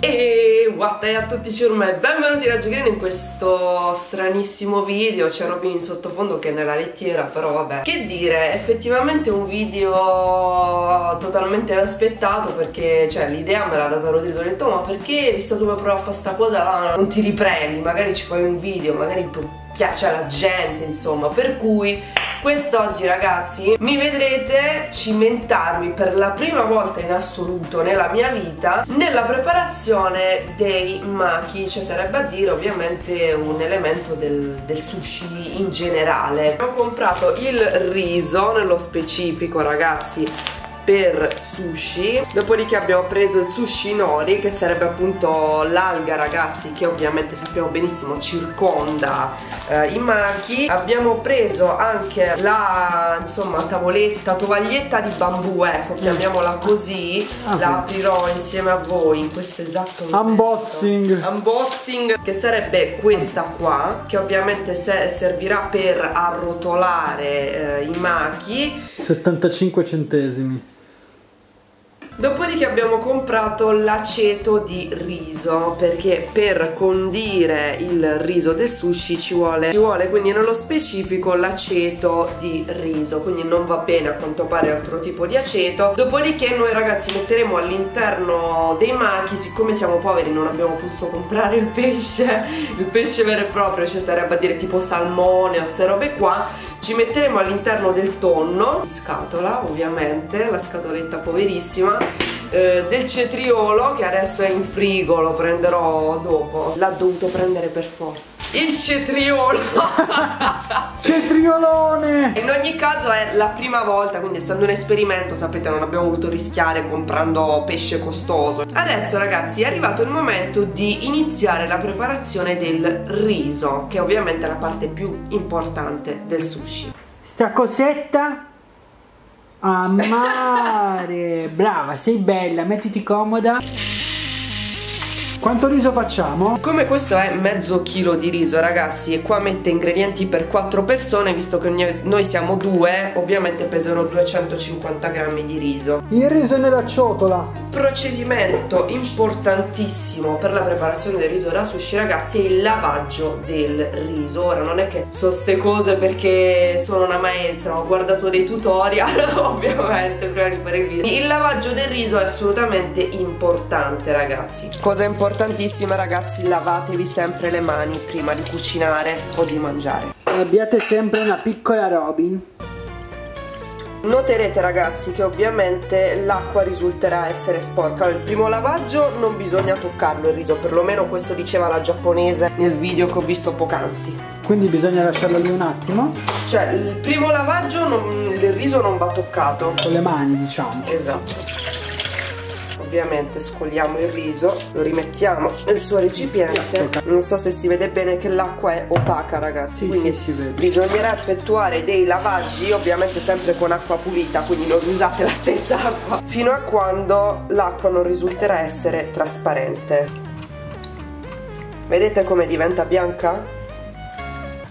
E what a tutti ciurma e benvenuti da Jokerina in questo stranissimo video. C'è Robin in sottofondo che è nella lettiera, però vabbè, che dire, effettivamente un video totalmente inaspettato, perché cioè l'idea me l'ha data Rodrigo, ho detto ma perché, visto che vuoi provare a fare sta cosa là, non ti riprendi, magari ci fai un video, magari piace alla gente, insomma, per cui quest'oggi ragazzi mi vedrete cimentarmi per la prima volta in assoluto nella mia vita nella preparazione dei maki, cioè sarebbe a dire ovviamente un elemento del sushi in generale. Ho comprato il riso nello specifico ragazzi per sushi, dopodiché abbiamo preso il sushi nori che sarebbe appunto l'alga ragazzi che ovviamente sappiamo benissimo circonda i maki. Abbiamo preso anche la tavoletta, tovaglietta di bambù, ecco, chiamiamola così, la aprirò insieme a voi in questo esatto unboxing che sarebbe questa qua, che ovviamente servirà per arrotolare i maki. 75 centesimi. Dopodiché abbiamo comprato l'aceto di riso, perché per condire il riso del sushi ci vuole quindi nello specifico l'aceto di riso, quindi non va bene a quanto pare altro tipo di aceto. Dopodiché noi ragazzi metteremo all'interno dei maki, siccome siamo poveri non abbiamo potuto comprare il pesce vero e proprio, cioè sarebbe a dire tipo salmone o queste robe qua, ci metteremo all'interno del tonno in scatola, ovviamente la scatoletta poverissima, del cetriolo che adesso è in frigo, lo prenderò dopo, l'ha dovuto prendere per forza il cetriolo cetriolone. In ogni caso è la prima volta, quindi essendo un esperimento, sapete, non abbiamo voluto rischiare comprando pesce costoso. Adesso ragazzi è arrivato il momento di iniziare la preparazione del riso, che è ovviamente la parte più importante del sushi. Sta cosetta amare, brava, sei bella, mettiti comoda. Quanto riso facciamo? Come questo è mezzo chilo di riso ragazzi, e qua mette ingredienti per 4 persone, visto che noi siamo 2, ovviamente peserò 250 grammi di riso. Il riso è nella ciotola. Procedimento importantissimo per la preparazione del riso da sushi ragazzi è il lavaggio del riso. Ora non è che so ste cose perché sono una maestra, ho guardato dei tutorial ovviamente prima di fare il video. Il lavaggio del riso è assolutamente importante ragazzi. Cosa importante? Importantissima ragazzi, lavatevi sempre le mani prima di cucinare o di mangiare. Abbiate sempre una piccola Robin. Noterete ragazzi che ovviamente l'acqua risulterà essere sporca. Allora, il primo lavaggio non bisogna toccarlo il riso, perlomeno questo diceva la giapponese nel video che ho visto poc'anzi. Quindi bisogna lasciarlo lì un attimo. Cioè il primo lavaggio il riso non va toccato. Con le mani diciamo. Esatto. Ovviamente scogliamo il riso, lo rimettiamo nel suo recipiente. Non so se si vede bene che l'acqua è opaca ragazzi, sì, quindi sì, si vede. Bisognerà effettuare dei lavaggi ovviamente sempre con acqua pulita, quindi non usate la stessa acqua, fino a quando l'acqua non risulterà essere trasparente. Vedete come diventa bianca?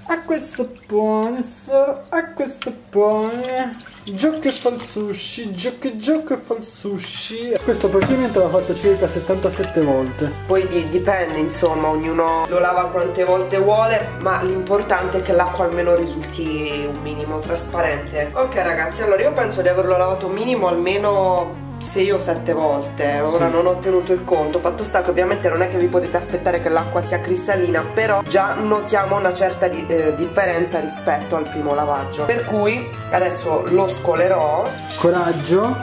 Acqua e sapone, solo acqua e sapone. Gioco che fa il sushi, gioco che fa il sushi. Questo procedimento l'ho fatto circa 77 volte. Poi dipende insomma, ognuno lo lava quante volte vuole, ma l'importante è che l'acqua almeno risulti un minimo trasparente. Ok ragazzi, allora io penso di averlo lavato minimo almeno 6 o 7 volte, ora sì. Non ho tenuto il conto, fatto sta che ovviamente non è che vi potete aspettare che l'acqua sia cristallina, però già notiamo una certa differenza rispetto al primo lavaggio, per cui adesso lo scolerò. Coraggio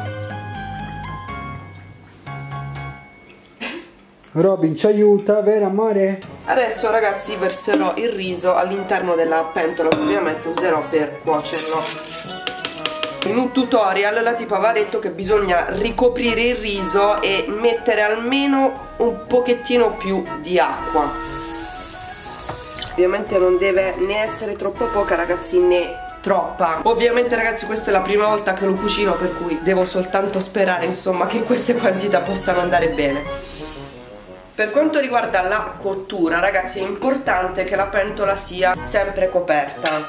Robin, ci aiuta, vero amore? Adesso ragazzi verserò il riso all'interno della pentola che ovviamente userò per cuocerlo. In un tutorial la tipa aveva detto che bisogna ricoprire il riso e mettere almeno un pochettino più di acqua. Ovviamente non deve né essere troppo poca ragazzi né troppa. Ovviamente ragazzi questa è la prima volta che lo cucino, per cui devo soltanto sperare insomma che queste quantità possano andare bene. Per quanto riguarda la cottura ragazzi è importante che la pentola sia sempre coperta.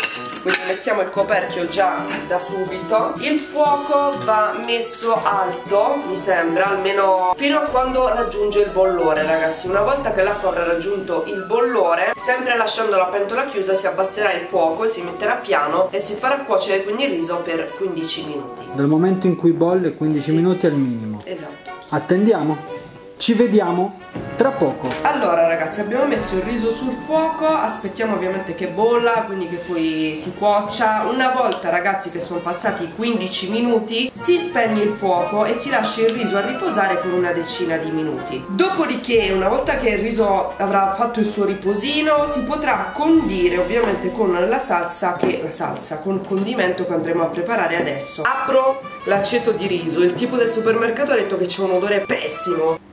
quindi mettiamo il coperchio già da subito. Il fuoco va messo alto, mi sembra, almeno fino a quando raggiunge il bollore, ragazzi. Una volta che l'acqua avrà raggiunto il bollore, sempre lasciando la pentola chiusa, si abbasserà il fuoco, si metterà piano e si farà cuocere quindi il riso per 15 minuti. Dal momento in cui bolle 15 minuti al minimo. Esatto. Attendiamo. Ci vediamo tra poco. Allora ragazzi, abbiamo messo il riso sul fuoco, aspettiamo ovviamente che bolla, quindi che poi si cuocia. Una volta ragazzi che sono passati 15 minuti si spegne il fuoco e si lascia il riso a riposare per una decina di minuti. Dopodiché, una volta che il riso avrà fatto il suo riposino, si potrà condire ovviamente con la salsa, con il condimento che andremo a preparare adesso. Apro l'aceto di riso, il tipo del supermercato ha detto che c'è un odore pessimo.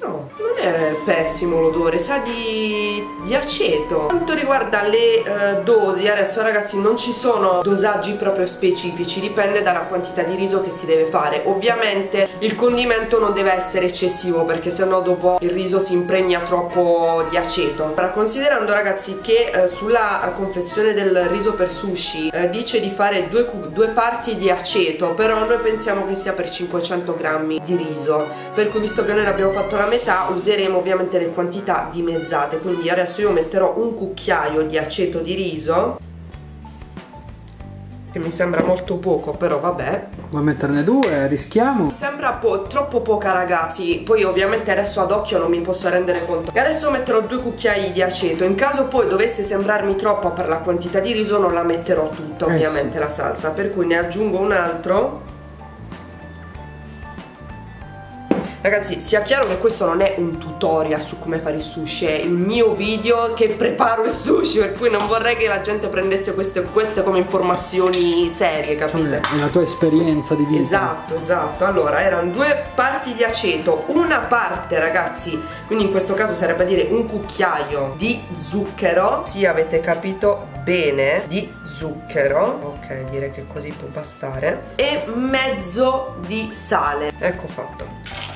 No, non è pessimo l'odore, sa di aceto. Quanto riguarda le dosi, adesso ragazzi non ci sono dosaggi proprio specifici, dipende dalla quantità di riso che si deve fare. Ovviamente il condimento non deve essere eccessivo, perché sennò dopo il riso si impregna troppo di aceto. Ora, considerando ragazzi che sulla confezione del riso per sushi dice di fare due parti di aceto, però noi pensiamo che sia per 500 grammi di riso, per cui visto che noi l'abbiamo fatto la metà, useremo ovviamente le quantità dimezzate. Quindi adesso io metterò un cucchiaio di aceto di riso, che mi sembra molto poco, però vabbè. Vuoi metterne due? Rischiamo. Mi sembra troppo poca ragazzi, poi ovviamente adesso ad occhio non mi posso rendere conto. E adesso metterò 2 cucchiai di aceto, in caso poi dovesse sembrarmi troppo per la quantità di riso non la metterò tutta ovviamente la salsa, per cui ne aggiungo un altro. Ragazzi, sia chiaro che questo non è un tutorial su come fare il sushi, è il mio video che preparo il sushi, per cui non vorrei che la gente prendesse queste come informazioni serie, capite? È la tua esperienza di vita. Esatto, esatto. Allora, erano 2 parti di aceto, una parte ragazzi, quindi in questo caso sarebbe a dire 1 cucchiaio di zucchero. Sì, avete capito bene, di zucchero. Ok, direi che così può bastare. E mezzo di sale. Ecco fatto.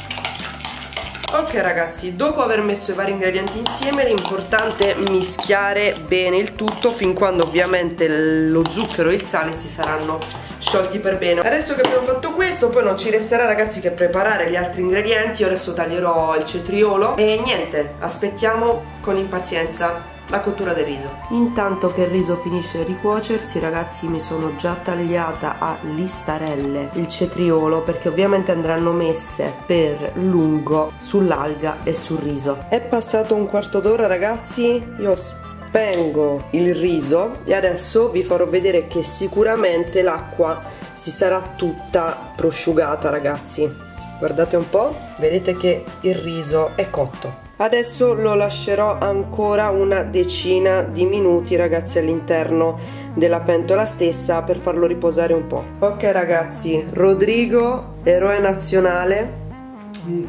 Ok ragazzi, dopo aver messo i vari ingredienti insieme è importante mischiare bene il tutto fin quando ovviamente lo zucchero e il sale si saranno sciolti per bene. Adesso che abbiamo fatto questo, poi non ci resterà ragazzi che preparare gli altri ingredienti. Io adesso taglierò il cetriolo e niente, aspettiamo con impazienza la cottura del riso. Intanto che il riso finisce di cuocersi ragazzi, mi sono già tagliata a listarelle il cetriolo, perché ovviamente andranno messe per lungo sull'alga e sul riso. È passato un quarto d'ora ragazzi, io spengo il riso e adesso vi farò vedere che sicuramente l'acqua si sarà tutta prosciugata ragazzi. Guardate un po', vedete che il riso è cotto. Adesso lo lascerò ancora una decina di minuti ragazzi all'interno della pentola stessa per farlo riposare un po'. Ok ragazzi, Rodrigo, eroe nazionale.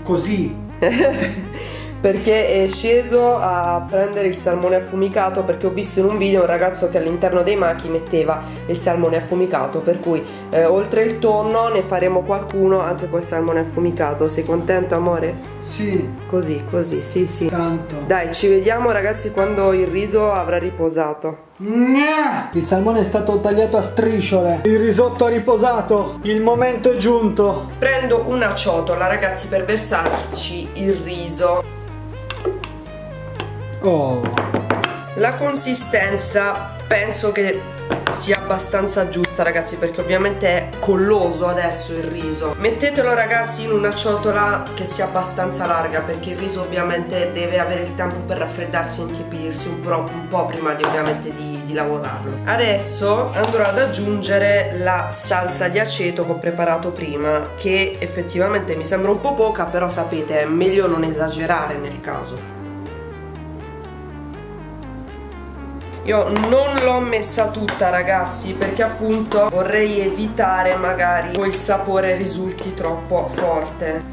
Così. Perché è sceso a prendere il salmone affumicato, perché ho visto in un video un ragazzo che all'interno dei maki metteva il salmone affumicato, per cui oltre il tonno ne faremo qualcuno anche col salmone affumicato. Sei contento amore? Sì. Così, così, sì sì. Tanto. Dai, ci vediamo ragazzi quando il riso avrà riposato. Il salmone è stato tagliato a strisciole, il risotto ha riposato, il momento è giunto. Prendo una ciotola ragazzi per versarci il riso. Oh. La consistenza penso che sia abbastanza giusta ragazzi, perché ovviamente è colloso adesso il riso. Mettetelo ragazzi in una ciotola che sia abbastanza larga, perché il riso ovviamente deve avere il tempo per raffreddarsi e intiepirsi un po' prima di ovviamente di lavorarlo. Adesso andrò ad aggiungere la salsa di aceto che ho preparato prima, che effettivamente mi sembra un po' poca, però sapete è meglio non esagerare nel caso. Io non l'ho messa tutta ragazzi, perché appunto vorrei evitare magari poi il sapore risulti troppo forte.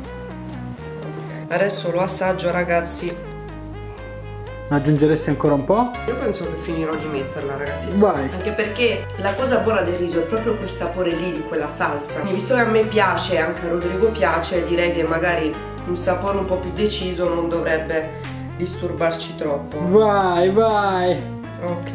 Adesso lo assaggio ragazzi. Aggiungeresti ancora un po'? Io penso che finirò di metterla ragazzi. Vai. Anche perché la cosa buona del riso è proprio quel sapore lì di quella salsa. Quindi visto che a me piace e anche a Rodrigo piace, direi che magari un sapore un po' più deciso non dovrebbe disturbarci troppo. Vai vai. Ok,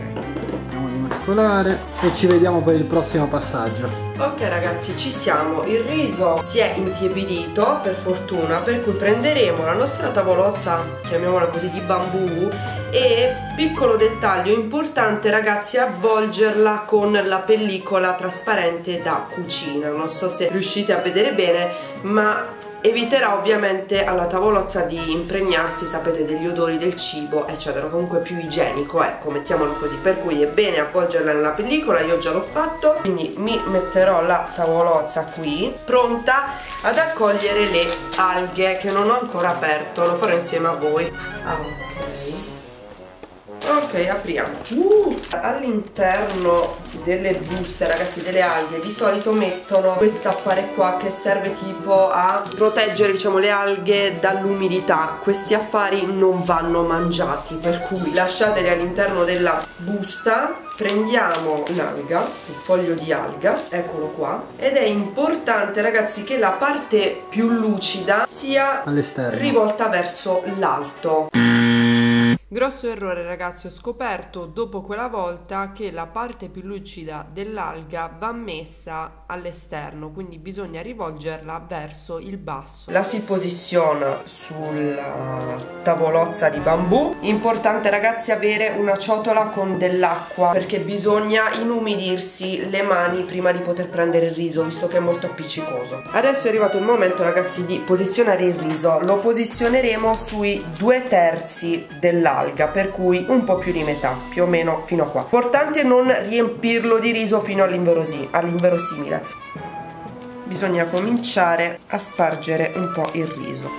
mescolare e ci vediamo per il prossimo passaggio. Ok ragazzi, ci siamo, il riso si è intiepidito per fortuna, per cui prenderemo la nostra tavolozza, chiamiamola così, di bambù, e piccolo dettaglio importante ragazzi, avvolgerla con la pellicola trasparente da cucina. Non so se riuscite a vedere bene, ma eviterà ovviamente alla tavolozza di impregnarsi, sapete, degli odori del cibo eccetera, comunque più igienico, ecco, mettiamolo così. Per cui è bene avvolgerla nella pellicola, io già l'ho fatto, quindi mi metterò la tavolozza qui pronta ad accogliere le alghe che non ho ancora aperto, lo farò insieme a voi. Ok, apriamo. All'interno delle buste ragazzi delle alghe di solito mettono questo affare qua che serve tipo a proteggere, diciamo, le alghe dall'umidità. Questi affari non vanno mangiati, per cui lasciateli all'interno della busta. Prendiamo un'alga, il foglio di alga, eccolo qua, ed è importante ragazzi che la parte più lucida sia rivolta verso l'alto. Grosso errore ragazzi, ho scoperto dopo quella volta che la parte più lucida dell'alga va messa all'esterno, quindi bisogna rivolgerla verso il basso. La si posiziona sulla tavolozza di bambù. Importante ragazzi avere una ciotola con dell'acqua, perché bisogna inumidirsi le mani prima di poter prendere il riso, visto che è molto appiccicoso. Adesso è arrivato il momento ragazzi di posizionare il riso. Lo posizioneremo sui 2/3 dell'alga, per cui un po' più di metà, più o meno fino a qua. Importante non riempirlo di riso fino all'inverosimile. Bisogna cominciare a spargere un po' il riso.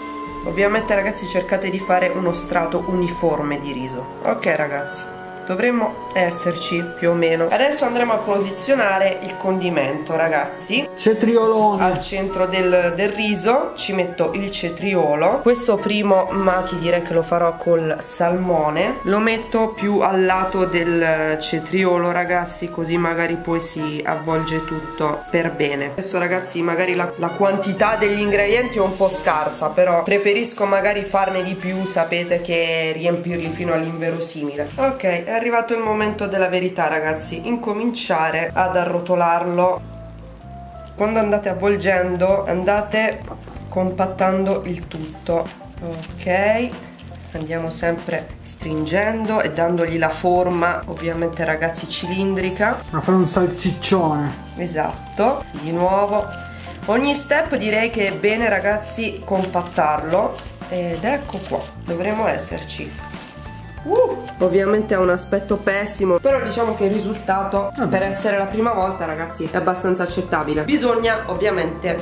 Ovviamente ragazzi cercate di fare uno strato uniforme di riso. Ok ragazzi, dovremmo esserci più o meno. Adesso andremo a posizionare il condimento ragazzi. Cetriolone. Al centro del riso ci metto il cetriolo. Questo primo maki direi che lo farò col salmone. Lo metto più al lato del cetriolo ragazzi, così magari poi si avvolge tutto per bene. Adesso ragazzi magari la quantità degli ingredienti è un po' scarsa, però preferisco magari farne di più, sapete, che riempirli fino all'inverosimile. Ok, è arrivato il momento della verità ragazzi, incominciare ad arrotolarlo. Quando andate avvolgendo andate compattando il tutto. Ok, andiamo sempre stringendo e dandogli la forma, ovviamente ragazzi cilindrica, a fare un salsiccione. Esatto, di nuovo ogni step direi che è bene ragazzi compattarlo, ed ecco qua, dovremo esserci. Ovviamente ha un aspetto pessimo, però diciamo che il risultato per essere la prima volta ragazzi è abbastanza accettabile. Bisogna ovviamente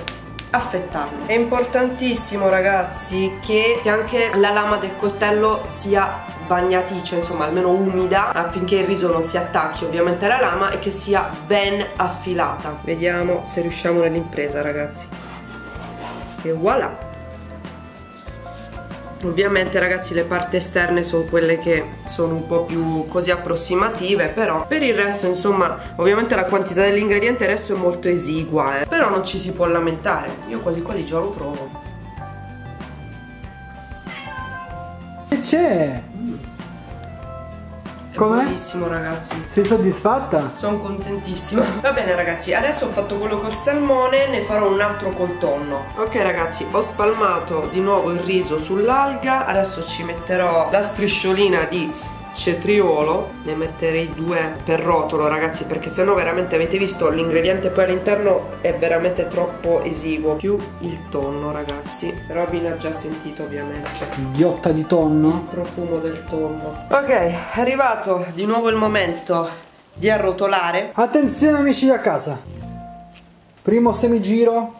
affettarlo. È importantissimo ragazzi che anche la lama del coltello sia bagnaticcia, insomma almeno umida, affinché il riso non si attacchi ovviamente alla lama e che sia ben affilata. Vediamo se riusciamo nell'impresa ragazzi. E voilà! Ovviamente ragazzi le parti esterne sono quelle che sono un po' più così approssimative, però per il resto insomma ovviamente la quantità dell'ingrediente adesso è molto esigua, però non ci si può lamentare. Io quasi quasi già lo provo. Che c'è? Buonissimo ragazzi. Sei soddisfatta? Sono contentissima. Va bene ragazzi, adesso ho fatto quello col salmone, ne farò un altro col tonno. Ok ragazzi, ho spalmato di nuovo il riso sull'alga. Adesso ci metterò la strisciolina di cetriolo. Ne metterei 2 per rotolo ragazzi, perché sennò veramente, avete visto, l'ingrediente poi all'interno è veramente troppo esiguo. Più il tonno ragazzi. Robin ha già sentito ovviamente ghiotta di tonno, il profumo del tonno. Ok, è arrivato di nuovo il momento di arrotolare. Attenzione amici da casa, primo semigiro.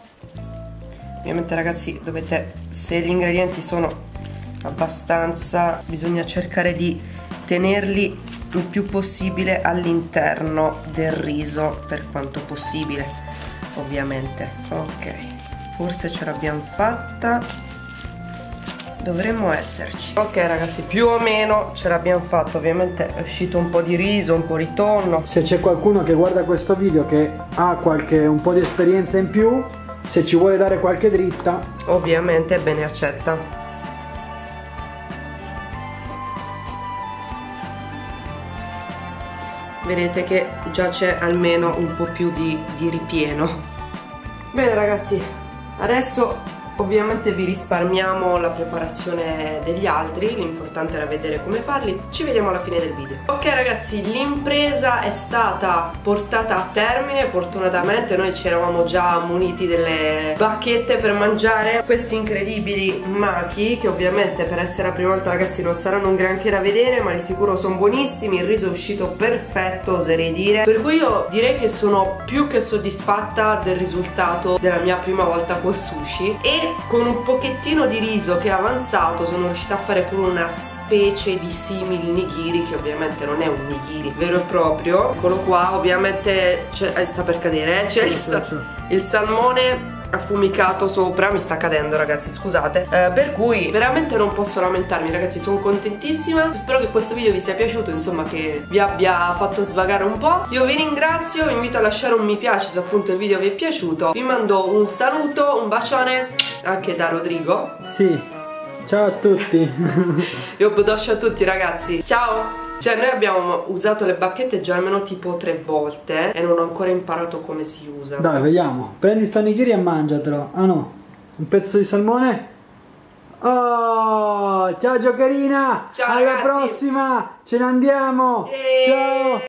Ovviamente ragazzi dovete, se gli ingredienti sono abbastanza, bisogna cercare di tenerli il più possibile all'interno del riso, per quanto possibile ovviamente. Ok, forse ce l'abbiamo fatta, dovremmo esserci. Ok ragazzi, più o meno ce l'abbiamo fatta. Ovviamente è uscito un po' di riso, un po' di tonno. Se c'è qualcuno che guarda questo video che ha un po' di esperienza in più, se ci vuole dare qualche dritta ovviamente è bene accetta. vedete che già c'è almeno un po' più di ripieno. Bene ragazzi, adesso ovviamente vi risparmiamo la preparazione degli altri, l'importante era vedere come farli. Ci vediamo alla fine del video. Ok ragazzi, l'impresa è stata portata a termine, fortunatamente noi ci eravamo già muniti delle bacchette per mangiare questi incredibili maki, che ovviamente per essere la prima volta ragazzi non saranno un granché da vedere, ma di sicuro sono buonissimi, il riso è uscito perfetto oserei dire, per cui io direi che sono più che soddisfatta del risultato della mia prima volta col sushi, e con un pochettino di riso che è avanzato sono riuscita a fare pure una specie di simil nigiri, che ovviamente non è un nigiri vero e proprio. Eccolo qua, ovviamente sta per cadere, c'è il salmone affumicato sopra, mi sta cadendo ragazzi scusate, per cui veramente non posso lamentarmi ragazzi, sono contentissima, spero che questo video vi sia piaciuto, insomma che vi abbia fatto svagare un po'. Io vi ringrazio, vi invito a lasciare un mi piace se appunto il video vi è piaciuto, vi mando un saluto, un bacione anche da Rodrigo. Sì, ciao a tutti. Io badoscio a tutti ragazzi, ciao. Cioè noi abbiamo usato le bacchette già almeno tipo 3 volte e non ho ancora imparato come si usa. Dai, vediamo. Prendi sto nigiri e mangiatelo. Ah no, un pezzo di salmone. Oh, ciao Jokerina. Ciao, alla ragazzi. Prossima, ce ne andiamo. Ciao.